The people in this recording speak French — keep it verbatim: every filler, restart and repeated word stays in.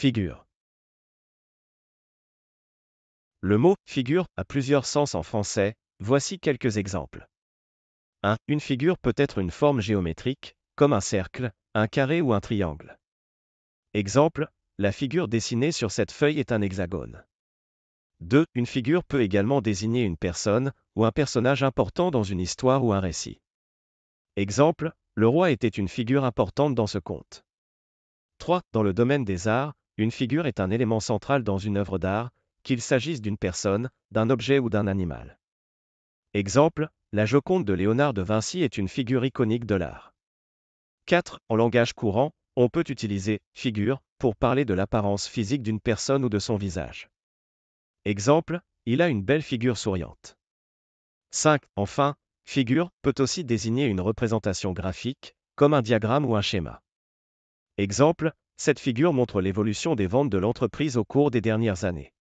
figure. Le mot « figure » a plusieurs sens en français, voici quelques exemples. un Une figure peut être une forme géométrique, comme un cercle, un carré ou un triangle. Exemple, la figure dessinée sur cette feuille est un hexagone. deux Une figure peut également désigner une personne ou un personnage important dans une histoire ou un récit. Exemple, le roi était une figure importante dans ce conte. trois Dans le domaine des arts, une figure est un élément central dans une œuvre d'art, qu'il s'agisse d'une personne, d'un objet ou d'un animal. Exemple, la Joconde de Léonard de Vinci est une figure iconique de l'art. quatre En langage courant, on peut utiliser « figure » pour parler de l'apparence physique d'une personne ou de son visage. Exemple, il a une belle figure souriante. cinq Enfin, « figure » peut aussi désigner une représentation graphique, comme un diagramme ou un schéma. Exemple, cette figure montre l'évolution des ventes de l'entreprise au cours des dernières années.